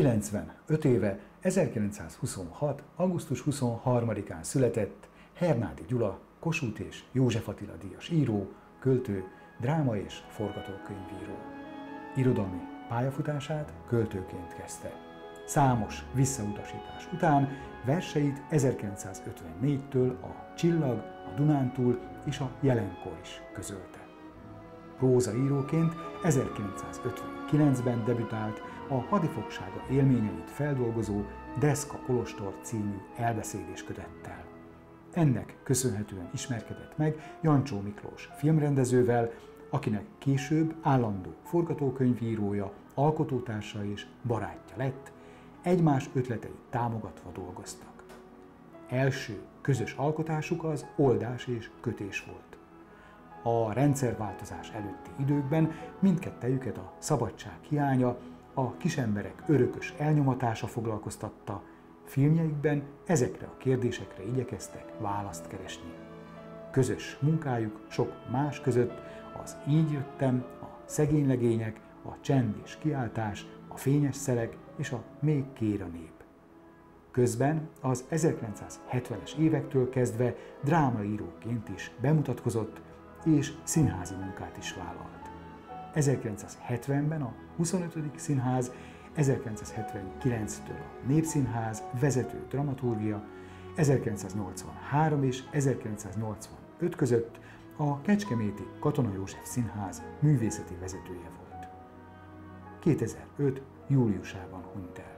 95 éve, 1926. augusztus 23-án született Hernádi Gyula, Kossuth és József Attila díjas író, költő, dráma és forgatókönyvíró. Irodalmi pályafutását költőként kezdte. Számos visszautasítás után verseit 1954-től a Csillag, a Dunántúl és a Jelenkor is közölte. Prózaíróként 1959-ben debütált a hadifogsága élményeit feldolgozó Deszka Kolostor című elbeszéléskötettel. Ennek köszönhetően ismerkedett meg Jancsó Miklós filmrendezővel, akinek később állandó forgatókönyvírója, alkotótársa és barátja lett, egymás ötleteit támogatva dolgoztak. Első közös alkotásuk az Oldás és kötés volt. A rendszerváltozás előtti időkben mindkettejüket a szabadság hiánya, a kisemberek örökös elnyomatása foglalkoztatta, filmjeikben ezekre a kérdésekre igyekeztek választ keresni. Közös munkájuk sok más között az Így jöttem, a Szegény legények, a Csend és kiáltás, a Fényes szelek és a Még kér a nép. Közben az 1970-es évektől kezdve drámaíróként is bemutatkozott és színházi munkát is vállalt. 1970-ben a 25. Színház, 1979-től a Népszínház vezető dramaturgia, 1983 és 1985 között a Kecskeméti Katona József Színház művészeti vezetője volt. 2005. júliusában hunyt el.